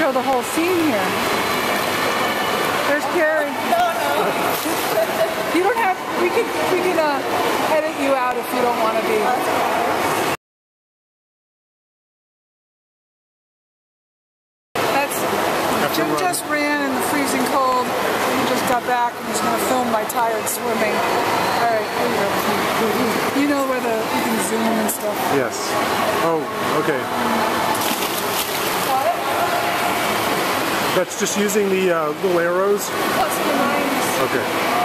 show the whole scene here. There's Carrie. You don't have. We can edit you out if you don't want to be. That's Jim just ran in the freezing cold. He just got back and he's gonna film my tired swimming. All right, here you go. You know where you can zoom and stuff. Yes. Oh, okay. That's just using the little arrows? Plus the lines. Okay.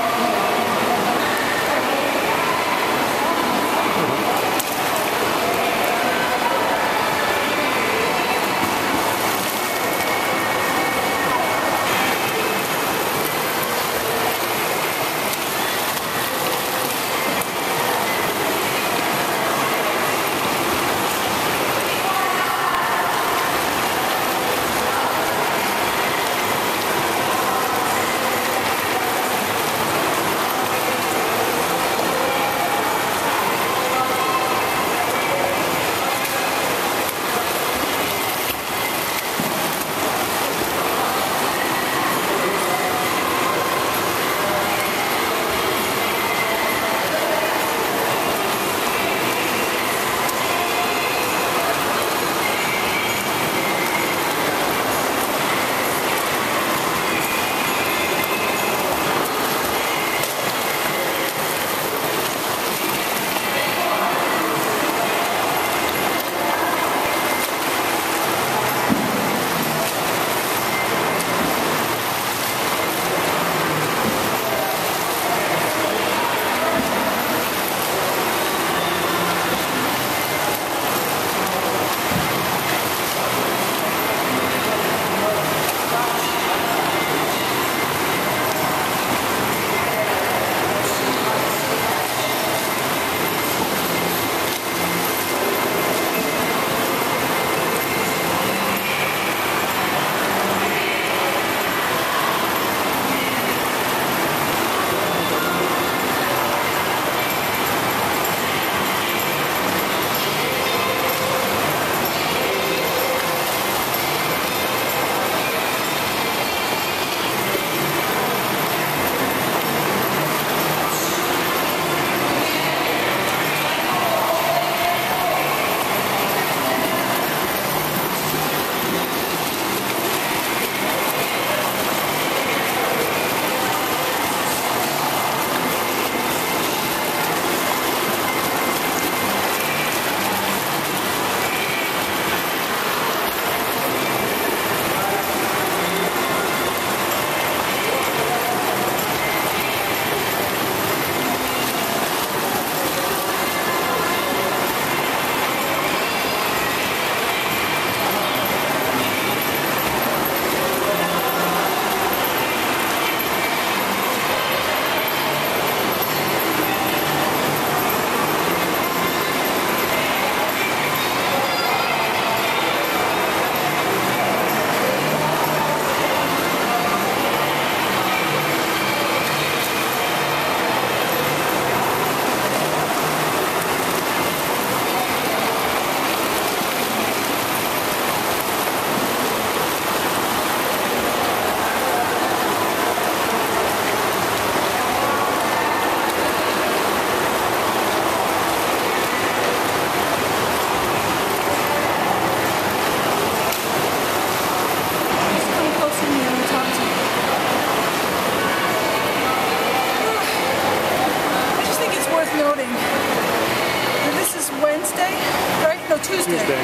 Tuesday.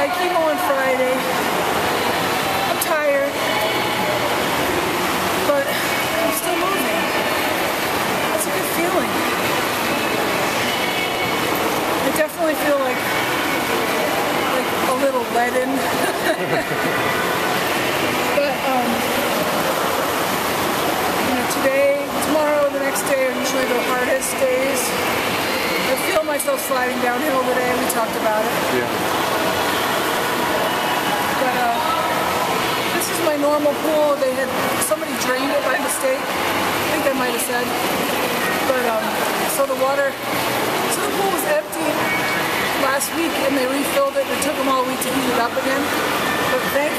I came on Friday. I'm tired, but I'm still moving. That's a good feeling. I definitely feel like a little leaden. But you know, today, tomorrow, the next day are usually the hardest days. I feel myself sliding downhill today. We talked about it. Yeah. But this is my normal pool. They had somebody drained it by mistake. I think I might have said. But so the pool was empty last week, and they refilled it. It took them all week to heat it up again. But thank